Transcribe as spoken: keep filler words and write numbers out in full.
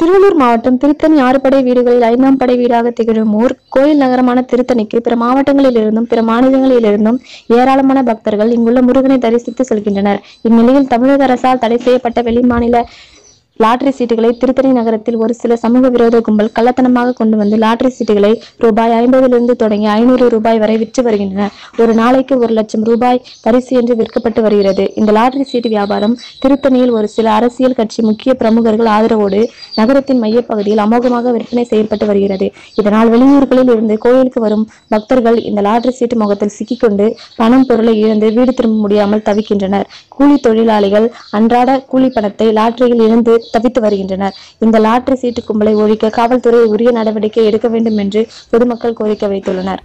திருவள்ளூர் மாவட்டம் திருத்தணி ஆறு படை வீடுகளில் ஐந்தாம் படை வீடாக திகழும் ஊர் கோயில் நகரமான திருத்தணிக்கு பிற மாவட்டங்களிலிருந்தும் பிற மாநிலங்களிலிருந்தும் ஏராளமான பக்தர்கள் இங்குள்ள முருகனை தரிசித்து செல்கின்றனர். இந்நிலையில் தமிழக அரசால் தடை செய்யப்பட்ட வெளிமாநில லாட்டரி சீட்டுகளை திருத்தணி நகரத்தில் ஒரு சில சமூக விரோத கும்பல் கள்ளத்தனமாக கொண்டு வந்து லாட்டரி சீட்டுகளை ரூபாய் ஐம்பதிலிருந்து தொடங்கி ஐநூறு ரூபாய் வரை விற்று வருகின்றன. ஒரு நாளைக்கு ஒரு லட்சம் ரூபாய் பரிசு என்று விற்கப்பட்டு வருகிறது. இந்த லாட்டரி சீட்டு வியாபாரம் திருத்தணியில் ஒரு சில அரசியல் கட்சி முக்கிய பிரமுகர்கள் ஆதரவோடு நகரத்தின் மையப்பகுதியில் அமோகமாக விற்பனை செய்யப்பட்டு வருகிறது. இதனால் வெளியூர்களில் இருந்து கோயிலுக்கு வரும் பக்தர்கள் இந்த லாட்டரி சீட்டு முகத்தில் சிக்கிக்கொண்டு பணம் பொருளை இழந்து வீடு திரும்ப முடியாமல் தவிக்கின்றனர். கூலி தொழிலாளிகள் அன்றாட கூலி பணத்தை லாட்டரியில் இருந்து தவித்து வருகின்றனர். இந்த லாட்டரி சீட்டு கும்பலை ஒழிக்க காவல்துறை உரிய நடவடிக்கை எடுக்க வேண்டும் என்று பொதுமக்கள் கோரிக்கை வைத்துள்ளனர்.